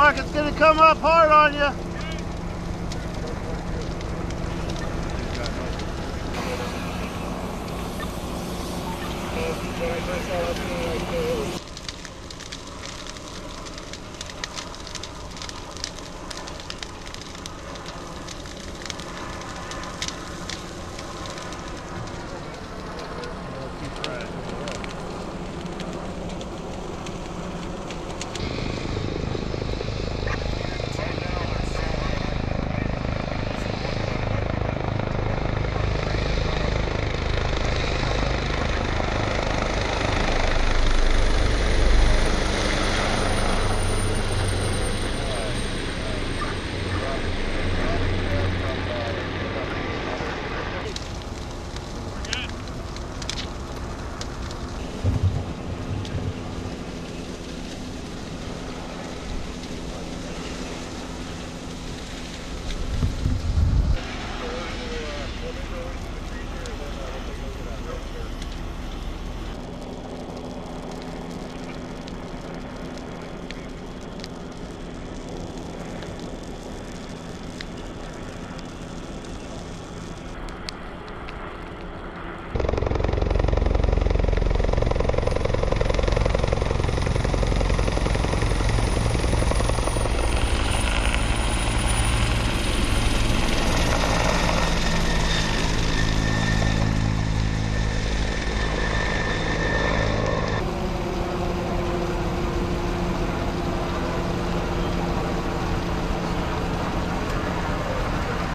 market's going to come up hard on you.